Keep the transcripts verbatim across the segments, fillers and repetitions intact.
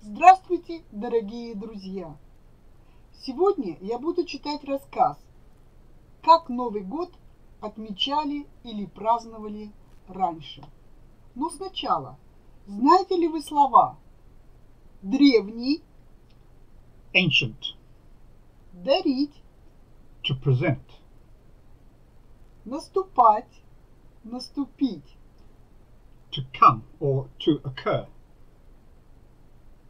Здравствуйте, дорогие друзья! Сегодня я буду читать рассказ «Как Новый год отмечали или праздновали раньше». Но сначала, знаете ли вы слова «древний», ancient, «дарить», to present, «наступать», «наступить», to come or to occur,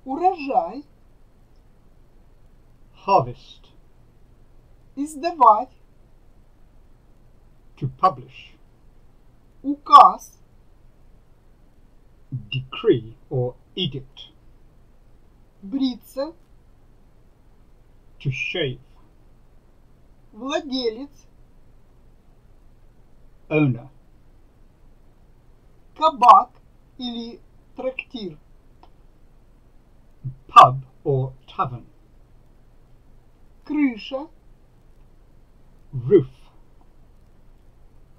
урожай, harvest, издавать, to publish, указ, decree or edict, бриться, to shave, владелец, owner, кабак или трактир, pub or tavern, крыша, roof,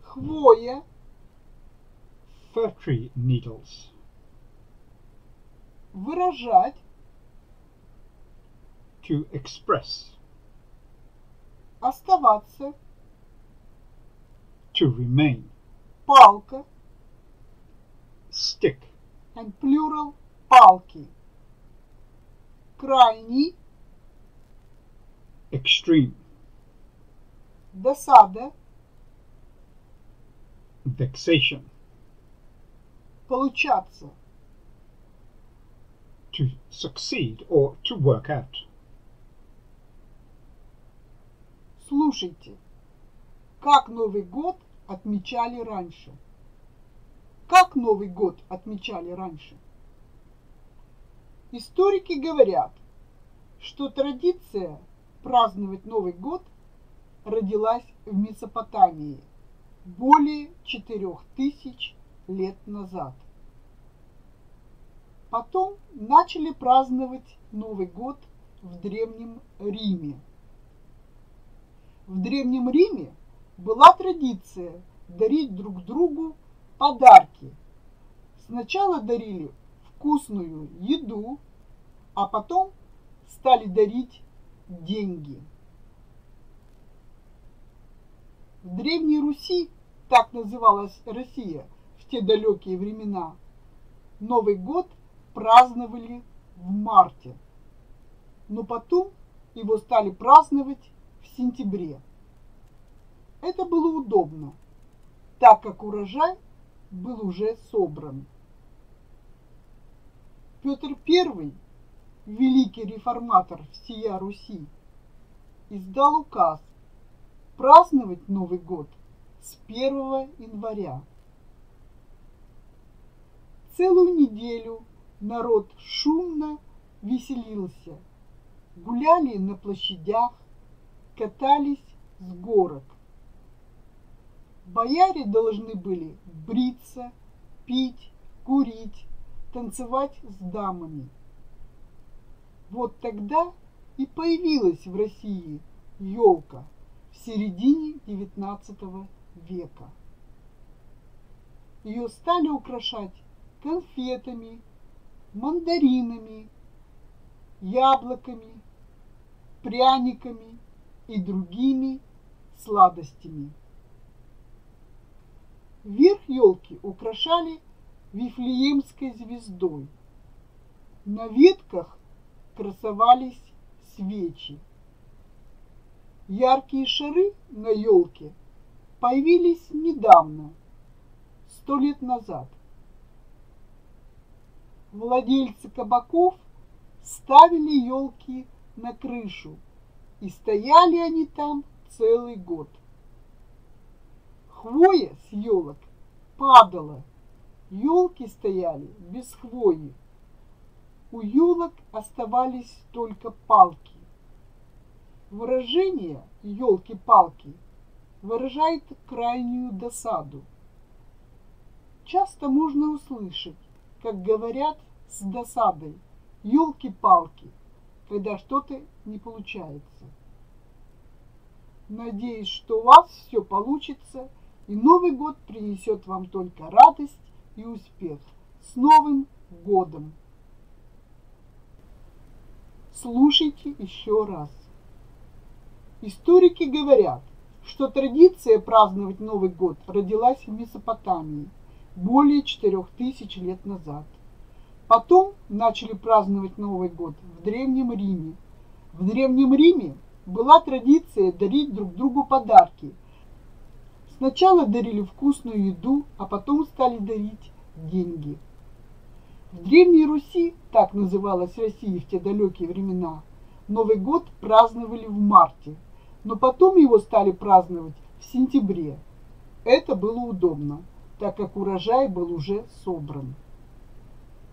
хвоя, fir tree needles, выражать, to express, оставаться, to remain, палка, stick, and plural, палки, крайний, extreme, досада, vexation, получаться, to succeed or to work out. Слушайте, как Новый год отмечали раньше? Как Новый год отмечали раньше? Историки говорят, что традиция праздновать Новый год родилась в Месопотамии более четырёх тысяч лет назад. Потом начали праздновать Новый год в Древнем Риме. В Древнем Риме была традиция дарить друг другу подарки. Сначала дарили вкусную еду, а потом стали дарить деньги. В Древней Руси, так называлась Россия в те далекие времена, Новый год праздновали в марте, но потом его стали праздновать в сентябре. Это было удобно, так как урожай был уже собран. Петр Первый, великий реформатор всея Руси, издал указ праздновать Новый год с первого января. Целую неделю народ шумно веселился, гуляли на площадях, катались с горок. Бояре должны были бриться, пить, курить, танцевать с дамами. Вот тогда и появилась в России елка в середине девятнадцатого века. Ее стали украшать конфетами, мандаринами, яблоками, пряниками и другими сладостями. Верх елки украшали Вифлеемской звездой. На ветках красовались свечи. Яркие шары на елке появились недавно, сто лет назад. Владельцы кабаков ставили елки на крышу, и стояли они там целый год. Хвоя с елок падала, елки стояли без хвои. У елок оставались только палки. Выражение «елки-палки» выражает крайнюю досаду. Часто можно услышать, как говорят с досадой «елки-палки», когда что-то не получается. Надеюсь, что у вас все получится, и Новый год принесет вам только радость и успех. С Новым годом! Слушайте еще раз. Историки говорят, что традиция праздновать Новый год родилась в Месопотамии более четырёх тысяч лет назад. Потом начали праздновать Новый год в Древнем Риме. В Древнем Риме была традиция дарить друг другу подарки. Сначала дарили вкусную еду, а потом стали дарить деньги. В Древней Руси, так называлась Россия в те далекие времена, Новый год праздновали в марте, но потом его стали праздновать в сентябре. Это было удобно, так как урожай был уже собран.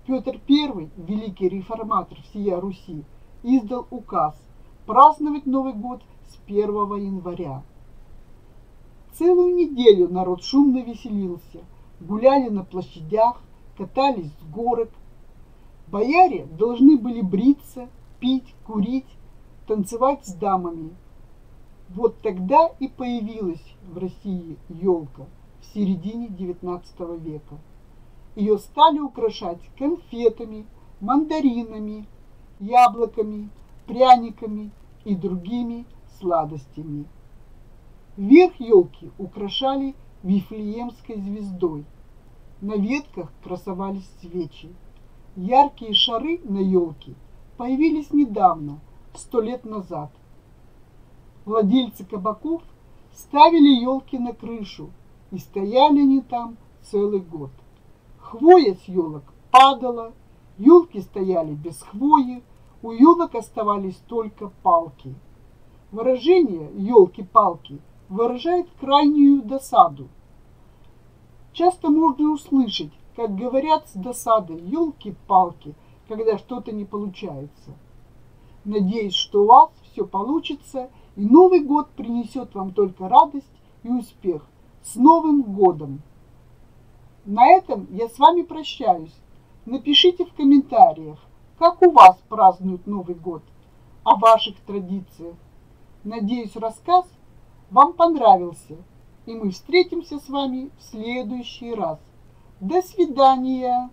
Петр Первый, великий реформатор всея Руси, издал указ праздновать Новый год с первого января. Целую неделю народ шумно веселился, гуляли на площадях, катались с горок. Бояре должны были бриться, пить, курить, танцевать с дамами. Вот тогда и появилась в России елка в середине девятнадцатого века. Ее стали украшать конфетами, мандаринами, яблоками, пряниками и другими сладостями. Верх елки украшали вифлеемской звездой. На ветках красовались свечи. Яркие шары на елке появились недавно, сто лет назад. Владельцы кабаков ставили елки на крышу, и стояли они там целый год. Хвоя с елок падала, елки стояли без хвои, у елок оставались только палки. Выражение «елки-палки» выражает крайнюю досаду. Часто можно услышать, как говорят с досадой «елки-палки», когда что-то не получается. Надеюсь, что у вас все получится, и Новый год принесет вам только радость и успех. С Новым годом! На этом я с вами прощаюсь. Напишите в комментариях, как у вас празднуют Новый год, о ваших традициях. Надеюсь, рассказ вам понравился, и мы встретимся с вами в следующий раз. До свидания!